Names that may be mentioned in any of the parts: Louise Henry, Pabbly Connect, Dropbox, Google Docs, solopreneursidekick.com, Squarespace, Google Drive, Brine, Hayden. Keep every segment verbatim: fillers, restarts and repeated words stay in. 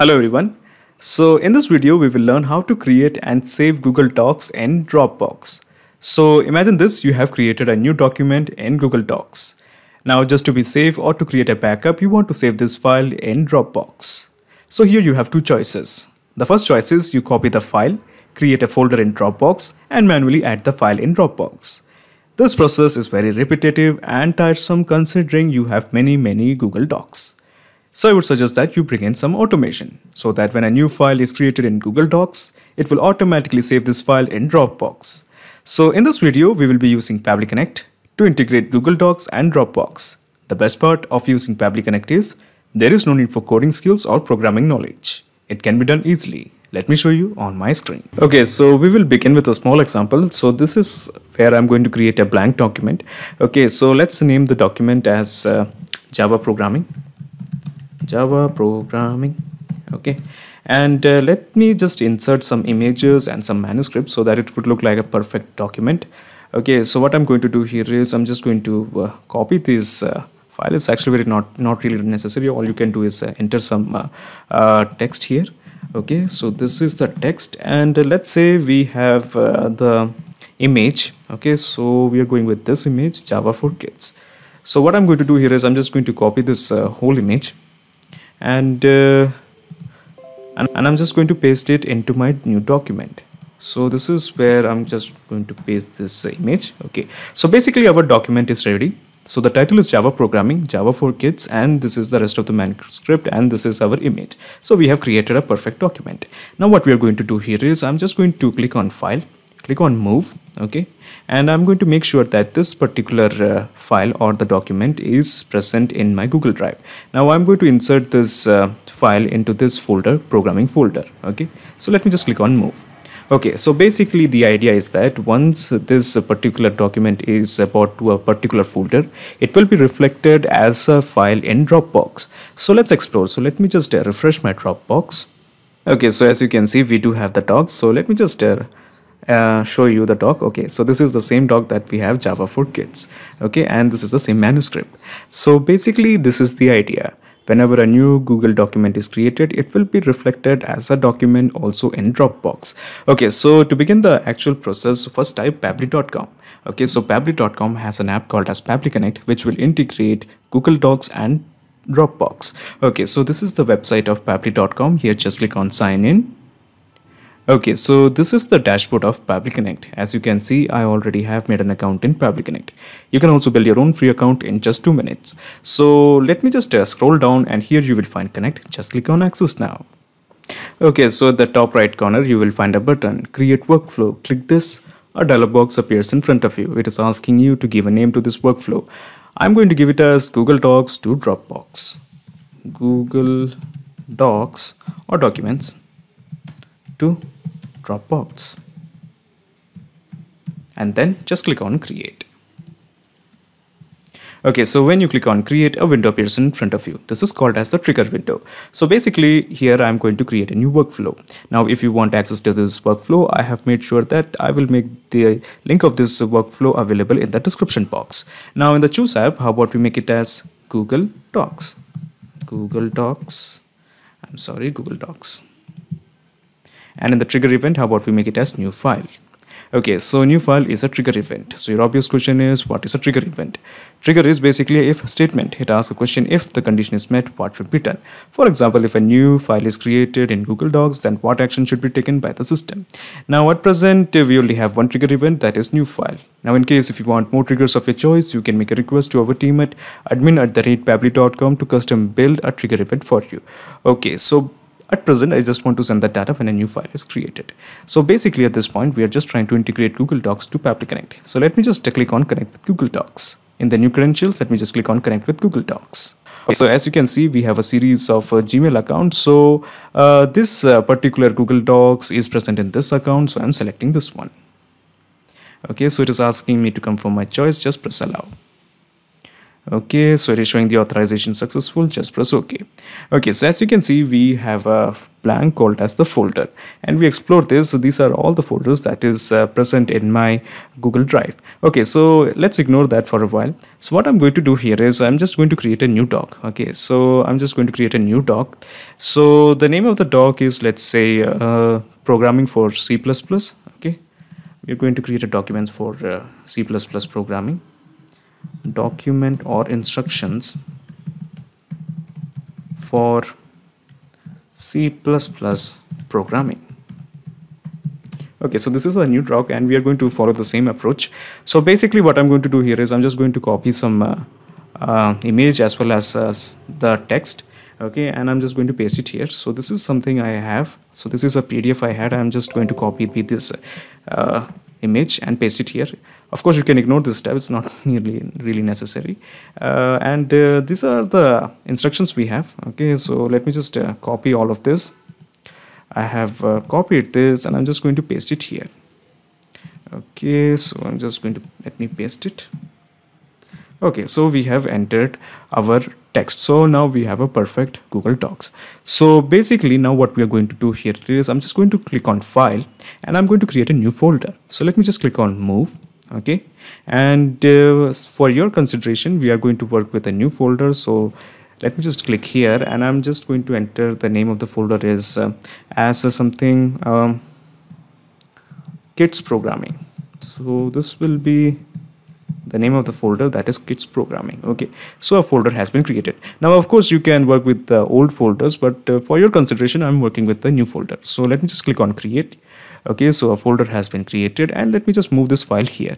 Hello everyone. So in this video we will learn how to create and save Google Docs in Dropbox. So imagine this, you have created a new document in Google Docs. Now just to be safe or to create a backup, you want to save this file in Dropbox. So here you have two choices. The first choice is you copy the file, create a folder in Dropbox and manually add the file in Dropbox. This process is very repetitive and tiresome considering you have many many Google Docs. So I would suggest that you bring in some automation so that when a new file is created in Google Docs, it will automatically save this file in Dropbox. So in this video, we will be using Pabbly Connect to integrate Google Docs and Dropbox. The best part of using Pabbly Connect is there is no need for coding skills or programming knowledge. It can be done easily. Let me show you on my screen. Okay, so we will begin with a small example. So this is where I'm going to create a blank document. Okay, so let's name the document as uh, Java Programming. Java programming. Okay, and uh, let me just insert some images and some manuscripts so that it would look like a perfect document. Okay, so what I'm going to do here is I'm just going to uh, copy this uh, file. It's actually very not not really necessary. All you can do is uh, enter some uh, uh, text here. Okay, so this is the text, and uh, let's say we have uh, the image. Okay, so we are going with this image, Java for kids. So what I'm going to do here is I'm just going to copy this uh, whole image. And, uh, and and I'm just going to paste it into my new document. So this is where I'm just going to paste this uh, image. Okay, so basically our document is ready. So the title is Java Programming, Java for Kids, and this is the rest of the manuscript, and this is our image. So we have created a perfect document. Now what we are going to do here is I'm just going to click on File, click on Move. Okay, and I'm going to make sure that this particular uh, file or the document is present in my Google Drive. Now I'm going to insert this uh, file into this folder, programming folder. Okay, so let me just click on Move. Okay, so basically the idea is that once this particular document is brought to a particular folder, it will be reflected as a file in Dropbox. So let's explore. So let me just uh, refresh my Dropbox. Okay, so as you can see, we do have the docs. So let me just uh, Uh, show you the doc. Okay, so this is the same doc that we have, Java for Kids. Okay, and this is the same manuscript. So basically this is the idea. Whenever a new Google document is created, it will be reflected as a document also in Dropbox. Okay, so to begin the actual process, first type pabbly dot com. Okay, so pabbly dot com has an app called as Pabbly Connect, which will integrate Google Docs and Dropbox. Okay, so this is the website of pabbly dot com. Here just click on sign in. Okay, so this is the dashboard of Pabbly Connect. As you can see, I already have made an account in Pabbly Connect. You can also build your own free account in just two minutes. So let me just uh, scroll down, and here you will find Connect. Just click on Access Now. Okay, so at the top right corner, you will find a button, Create Workflow. Click this. A dialog box appears in front of you. It is asking you to give a name to this workflow. I'm going to give it as Google Docs to Dropbox. Google Docs or Documents to Dropbox, and then just click on Create. Okay, so when you click on Create, a window appears in front of you. This is called as the trigger window. So basically here I'm going to create a new workflow. Now if you want access to this workflow, I have made sure that I will make the link of this workflow available in the description box. Now in the Choose app, how about we make it as Google Docs. Google Docs. I'm sorry, Google Docs. And in the trigger event, how about we make it as new file? Okay, so new file is a trigger event. So your obvious question is, what is a trigger event? Trigger is basically an if statement. It asks a question, if the condition is met, what should be done? For example, if a new file is created in Google Docs, then what action should be taken by the system? Now at present, we only have one trigger event, that is new file. Now in case if you want more triggers of your choice, you can make a request to our team at admin at the rate pabbly dot com to custom build a trigger event for you. Okay, so at present, I just want to send the data when a new file is created. So basically at this point, we are just trying to integrate Google Docs to Pabbly Connect. So let me just click on Connect with Google Docs. In the new credentials, let me just click on Connect with Google Docs. Okay, so as you can see, we have a series of uh, Gmail accounts. So uh, this uh, particular Google Docs is present in this account. So I'm selecting this one. Okay, so it is asking me to confirm my choice. Just press allow. Okay, so it is showing the authorization successful. Just press OK. Okay, so as you can see, we have a blank called as the folder, and we explore this. So these are all the folders that is uh, present in my Google Drive. Okay, so let's ignore that for a while. So what I'm going to do here is I'm just going to create a new doc. Okay, so I'm just going to create a new doc. So the name of the doc is, let's say, uh, programming for C plus plus. Okay, we're going to create a document for uh, C plus plus programming. Document or instructions for C plus plus programming. Okay, so this is a new doc and we are going to follow the same approach. So basically what I'm going to do here is I'm just going to copy some uh, uh, image as well as uh, the text. Okay, and I'm just going to paste it here. So this is something I have. So this is a P D F I had. I'm just going to copy this uh, image and paste it here. Of course, you can ignore this tab, it's not nearly really necessary. Uh, and uh, these are the instructions we have. Okay, so let me just uh, copy all of this. I have uh, copied this and I'm just going to paste it here. Okay, so I'm just going to let me paste it. Okay, so we have entered our text. So now we have a perfect Google Docs. So basically now what we are going to do here is I'm just going to click on file and I'm going to create a new folder. So let me just click on move. Okay, and uh, for your consideration we are going to work with a new folder. So let me just click here and I'm just going to enter the name of the folder is uh, as uh, something um, kids programming. So this will be the name of the folder, that is kids programming. Okay, so a folder has been created. Now of course you can work with the old folders, but uh, for your consideration I'm working with the new folder. So let me just click on create. Okay, so a folder has been created and let me just move this file here.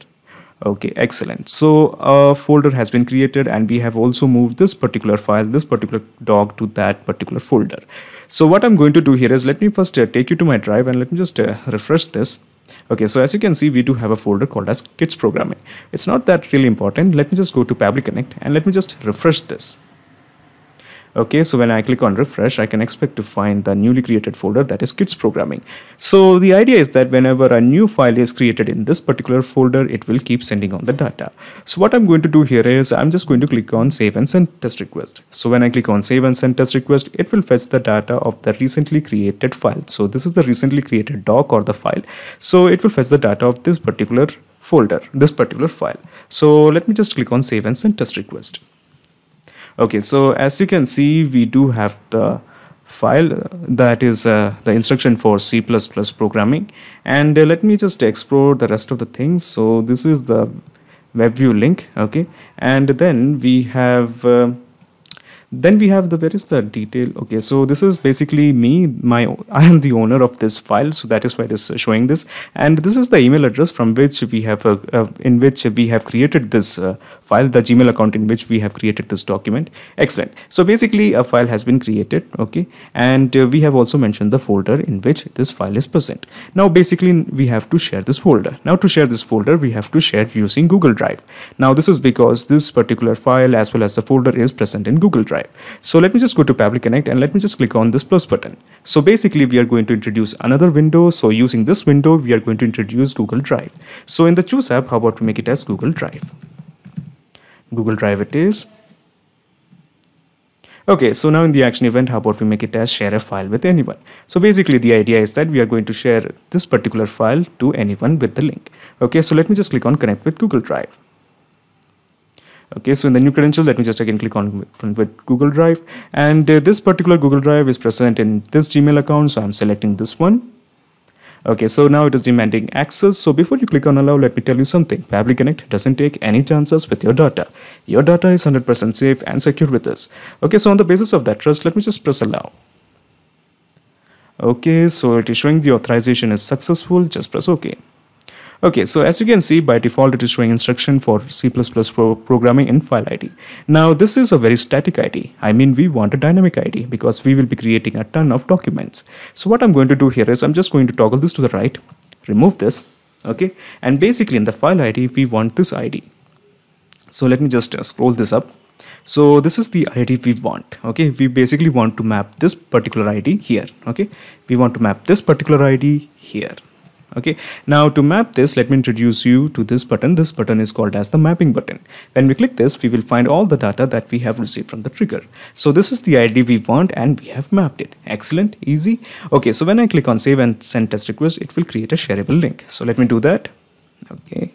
Okay, excellent. So a folder has been created and we have also moved this particular file, this particular doc, to that particular folder. So what I'm going to do here is let me first uh, take you to my drive and let me just uh, refresh this. Okay, so as you can see, we do have a folder called as kids programming. It's not that really important. Let me just go to Pabbly Connect and let me just refresh this. Okay, so when I click on refresh, I can expect to find the newly created folder that is kids programming. So the idea is that whenever a new file is created in this particular folder, it will keep sending on the data. So what I'm going to do here is I'm just going to click on save and send test request. So when I click on save and send test request, it will fetch the data of the recently created file. So this is the recently created doc or the file. So it will fetch the data of this particular folder, this particular file. So let me just click on save and send test request. Okay, so as you can see, we do have the file that is uh, the instruction for C plus plus programming, and uh, let me just explore the rest of the things. So this is the web view link. Okay, and then we have uh, then we have the where is the detail. Okay, so this is basically me, my I am the owner of this file, so that is why it is showing this, and this is the email address from which we have uh, uh, in which we have created this uh, file, the Gmail account in which we have created this document. Excellent. So basically a file has been created. Okay, and uh, we have also mentioned the folder in which this file is present. Now basically we have to share this folder. Now to share this folder we have to share using Google Drive. Now this is because this particular file as well as the folder is present in Google Drive. So let me just go to Pabbly Connect and let me just click on this plus button. So basically we are going to introduce another window. So using this window we are going to introduce Google Drive. So in the choose app, how about we make it as Google Drive? Google Drive it is. Okay, so now in the action event, how about we make it as share a file with anyone? So basically the idea is that we are going to share this particular file to anyone with the link. Okay, so let me just click on connect with Google Drive. Okay, so in the new credential, let me just again click on with Google Drive, and uh, this particular Google Drive is present in this Gmail account, so I'm selecting this one. Okay, so now it is demanding access. So before you click on allow, let me tell you something. Pabbly Connect doesn't take any chances with your data. Your data is one hundred percent safe and secure with us. Okay, so on the basis of that trust, let me just press allow. Okay, so it is showing the authorization is successful. Just press OK. Okay, so as you can see, by default it is showing instruction for C plus plus pro programming in file I D. Now this is a very static I D. I mean, we want a dynamic I D because we will be creating a ton of documents. So what I'm going to do here is I'm just going to toggle this to the right, remove this, okay, and basically in the file I D we want this I D. So let me just uh, scroll this up. So this is the I D we want. Okay, we basically want to map this particular I D here. Okay, we want to map this particular I D here. Okay, now to map this, let me introduce you to this button. This button is called as the mapping button. When we click this, we will find all the data that we have received from the trigger. So this is the I D we want and we have mapped it. Excellent, easy. Okay, so when I click on save and send test request, it will create a shareable link. So let me do that. Okay.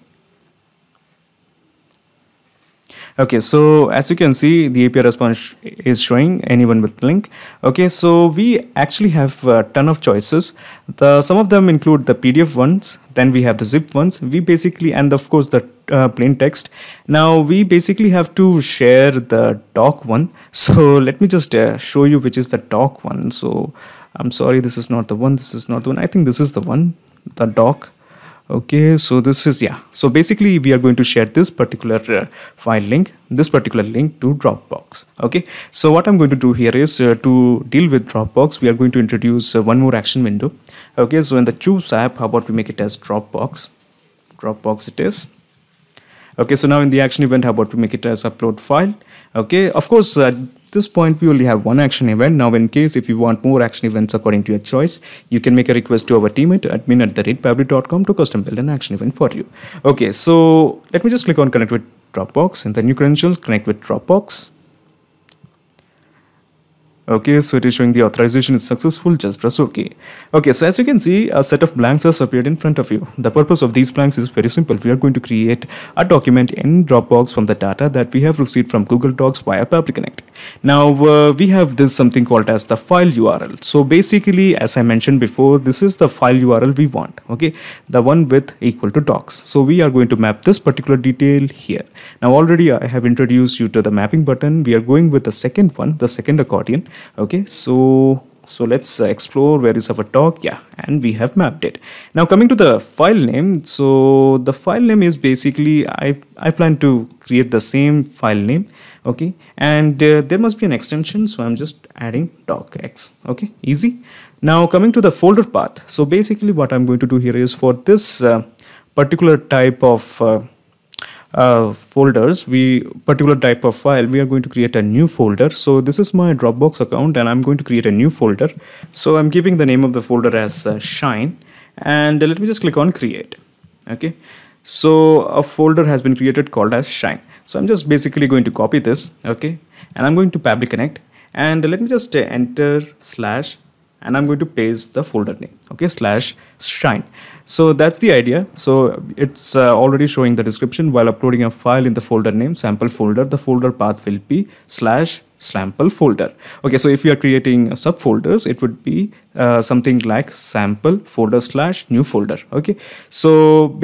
Okay, so as you can see, the A P I response is showing anyone with link. Okay, so we actually have a ton of choices. The some of them include the P D F ones, then we have the zip ones. We basically, and of course the uh, plain text. Now we basically have to share the doc one. So let me just uh, show you which is the doc one. So I'm sorry, this is not the one. This is not the one. I think this is the one, the doc. Okay, so this is, yeah, so basically we are going to share this particular uh, file link, this particular link to Dropbox. Okay, so what I'm going to do here is uh, to deal with Dropbox, we are going to introduce uh, one more action window. Okay, so in the choose app, how about we make it as Dropbox, Dropbox it is. Okay, so now in the action event, how about we make it as upload file. Okay, of course, uh, this point we only have one action event. Now in case if you want more action events according to your choice, you can make a request to our team at admin at the rate pabbly dot com to custom build an action event for you. Okay, so let me just click on connect with Dropbox and the new credentials, connect with Dropbox. Okay, so it is showing the authorization is successful, just press OK. Okay, so as you can see, a set of blanks has appeared in front of you. The purpose of these blanks is very simple. We are going to create a document in Dropbox from the data that we have received from Google Docs via Pabbly Connect. Now, uh, we have this something called as the file U R L. So basically, as I mentioned before, this is the file U R L we want, okay, the one with equal to docs. So we are going to map this particular detail here. Now, already I have introduced you to the mapping button. We are going with the second one, the second accordion. Okay, so so let's explore where is our doc. Yeah, and we have mapped it. Now coming to the file name, so the file name is basically I, I plan to create the same file name. Okay, and uh, there must be an extension, so I'm just adding docx. Okay, easy. Now coming to the folder path, so basically what I'm going to do here is for this uh, particular type of uh, Uh, folders, we particular type of file, we are going to create a new folder. So this is my Dropbox account and I'm going to create a new folder. So I'm giving the name of the folder as uh, Shine, and uh, let me just click on create. Okay, so a folder has been created called as Shine. So I'm just basically going to copy this. Okay, and I'm going to Pabbly Connect and uh, let me just uh, enter slash, and I'm going to paste the folder name, okay, slash Shine. So that's the idea. So it's uh, already showing the description. While uploading a file in the folder name sample folder, the folder path will be slash sample folder. Okay, so if you are creating subfolders, it would be uh, something like sample folder slash new folder. Okay, so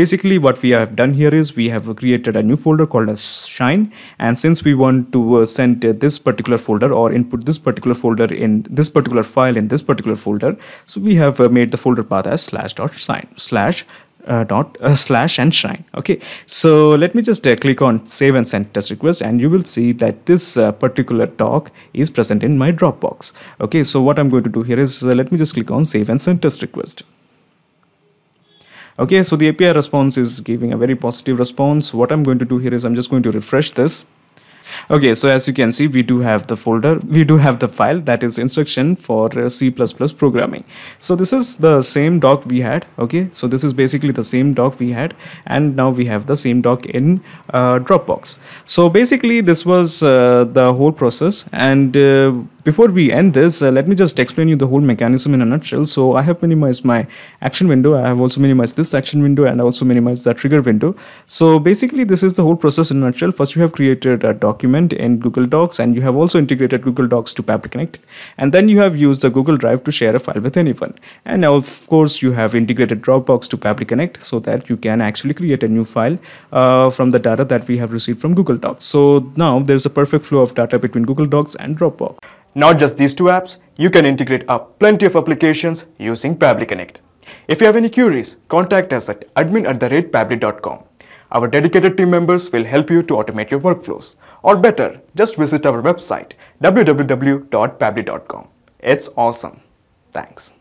basically what we have done here is we have created a new folder called as Shine, and since we want to uh, send uh, this particular folder or input this particular folder in this particular file in this particular folder, so we have uh, made the folder path as slash dot shine slash Uh, dot uh, slash and Shine. Okay, so let me just uh, click on save and send test request, and you will see that this uh, particular doc is present in my Dropbox. Okay, so what I'm going to do here is uh, let me just click on save and send test request. Okay, so the A P I response is giving a very positive response. What I'm going to do here is I'm just going to refresh this. Okay, so as you can see, we do have the folder, we do have the file, that is instruction for C plus plus programming. So this is the same doc we had. Okay, so this is basically the same doc we had, and now we have the same doc in uh, Dropbox. So basically this was uh, the whole process, and uh, before we end this, uh, let me just explain you the whole mechanism in a nutshell. So I have minimized my action window, I have also minimized this action window, and I also minimized that trigger window. So basically this is the whole process in a nutshell. First you have created a document in Google Docs, and you have also integrated Google Docs to Pabbly Connect, and then you have used the Google Drive to share a file with anyone, and now of course you have integrated Dropbox to Pabbly Connect so that you can actually create a new file uh, from the data that we have received from Google Docs. So now there's a perfect flow of data between Google Docs and Dropbox. Not just these two apps, you can integrate up plenty of applications using Pabbly Connect. If you have any queries, contact us at admin at the rate pabbly dot com. Our dedicated team members will help you to automate your workflows. Or better, just visit our website w w w dot pabbly dot com. It's awesome. Thanks.